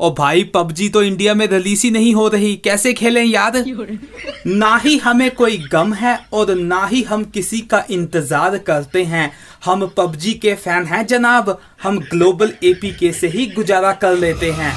और भाई पबजी तो इंडिया में रिलीज ही नहीं हो रही, कैसे खेलें यार। ना ही हमें कोई गम है और ना ही हम किसी का इंतजार करते हैं। हम पबजी के फैन हैं जनाब, हम ग्लोबल एपीके से ही गुजारा कर लेते हैं।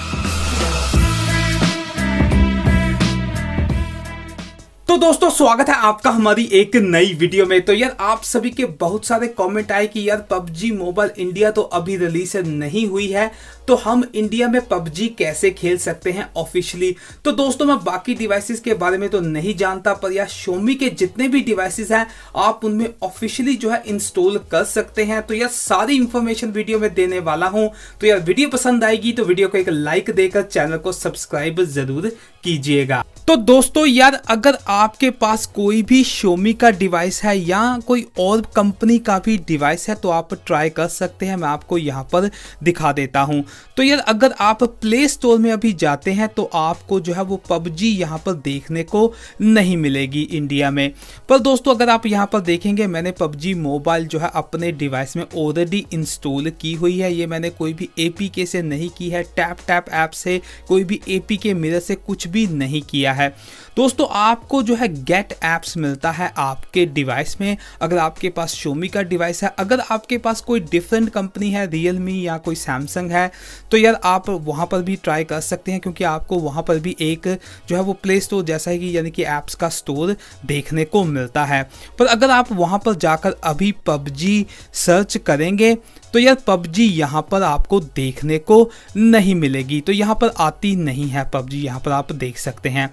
तो दोस्तों स्वागत है आपका हमारी एक नई वीडियो में। तो यार आप सभी के बहुत सारे कमेंट आए कि यार पबजी मोबाइल इंडिया तो अभी रिलीज नहीं हुई है, तो हम इंडिया में पबजी कैसे खेल सकते हैं ऑफिशियली। तो दोस्तों मैं बाकी डिवाइसेस के बारे में तो नहीं जानता, पर यार Xiaomi के जितने भी डिवाइसेस हैं आप उनमें ऑफिशियली जो है इंस्टॉल कर सकते हैं। तो यार सारी इंफॉर्मेशन वीडियो में देने वाला हूँ। तो यार वीडियो पसंद आएगी तो वीडियो को एक लाइक देकर चैनल को सब्सक्राइब जरूर कीजिएगा। तो दोस्तों यार अगर आपके पास कोई भी Xiaomi का डिवाइस है या कोई और कंपनी का भी डिवाइस है तो आप ट्राई कर सकते हैं। मैं आपको यहाँ पर दिखा देता हूँ। तो यार अगर आप प्ले स्टोर में अभी जाते हैं तो आपको जो है वो PUBG यहाँ पर देखने को नहीं मिलेगी इंडिया में। पर दोस्तों अगर आप यहाँ पर देखेंगे, मैंने PUBG मोबाइल जो है अपने डिवाइस में ऑलरेडी इंस्टॉल की हुई है। ये मैंने कोई भी APK से नहीं की है, TapTap ऐप से, कोई भी APK मिरर से कुछ भी नहीं किया है। दोस्तों आपको जो है गेट एप्स मिलता है आपके डिवाइस में, अगर आपके पास Xiaomi का डिवाइस है। अगर आपके पास कोई डिफरेंट कंपनी है, Realme या कोई Samsung है, तो यार आप वहां पर भी ट्राई कर सकते हैं, क्योंकि आपको वहां पर भी एक जो है वो प्ले स्टोर जैसा है कि यानी कि ऐप्स का स्टोर देखने को मिलता है। पर अगर आप वहां पर जाकर अभी PUBG सर्च करेंगे तो यार PUBG यहाँ पर आपको देखने को नहीं मिलेगी। तो यहाँ पर आती नहीं है PUBG, यहाँ पर आप देख सकते हैं।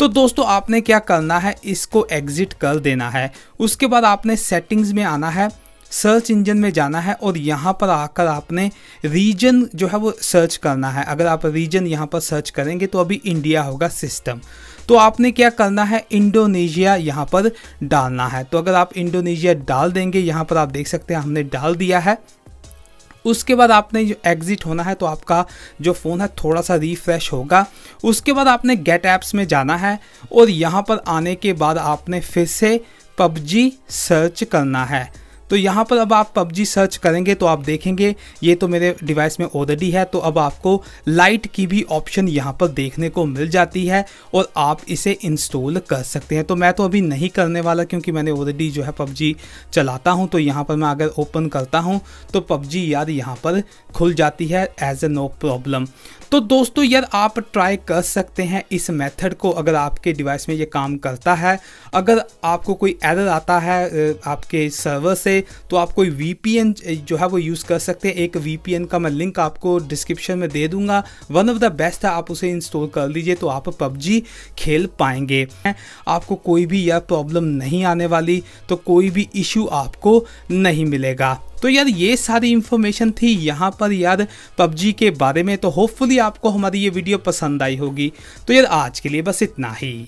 तो दोस्तों आपने क्या करना है, इसको एग्जिट कर देना है। उसके बाद आपने सेटिंग्स में आना है, सर्च इंजन में जाना है और यहाँ पर आकर आपने रीजन जो है वो सर्च करना है। अगर आप रीजन यहाँ पर सर्च करेंगे तो अभी इंडिया होगा सिस्टम। तो आपने क्या करना है, इंडोनेशिया यहाँ पर डालना है। तो अगर आप इंडोनेशिया डाल देंगे, यहाँ पर आप देख सकते हैं हमने डाल दिया है। उसके बाद आपने जो एग्जिट होना है, तो आपका जो फ़ोन है थोड़ा सा रिफ्रेश होगा। उसके बाद आपने गेट ऐप्स में जाना है और यहाँ पर आने के बाद आपने फिर से PUBG सर्च करना है। तो यहाँ पर अब आप PUBG सर्च करेंगे तो आप देखेंगे ये तो मेरे डिवाइस में ऑलरेडी है। तो अब आपको लाइट की भी ऑप्शन यहाँ पर देखने को मिल जाती है और आप इसे इंस्टॉल कर सकते हैं। तो मैं तो अभी नहीं करने वाला, क्योंकि मैंने ऑलरेडी जो है PUBG चलाता हूँ। तो यहाँ पर मैं अगर ओपन करता हूँ तो PUBG यार यहाँ पर खुल जाती है एज ए नो प्रॉब्लम। तो दोस्तों यार आप ट्राई कर सकते हैं इस मेथड को, अगर आपके डिवाइस में ये काम करता है। अगर आपको कोई एरर आता है आपके सर्वर से तो आप कोई VPN जो है वो यूज़ कर सकते हैं। एक VPN का मैं लिंक आपको डिस्क्रिप्शन में दे दूंगा, वन ऑफ द बेस्ट है, आप उसे इंस्टॉल कर लीजिए तो आप PUBG खेल पाएंगे। आपको कोई भी यार प्रॉब्लम नहीं आने वाली, तो कोई भी इशू आपको नहीं मिलेगा। तो यार ये सारी इन्फॉर्मेशन थी यहाँ पर यार PUBG के बारे में। तो होपफुली आपको हमारी ये वीडियो पसंद आई होगी। तो यार आज के लिए बस इतना ही।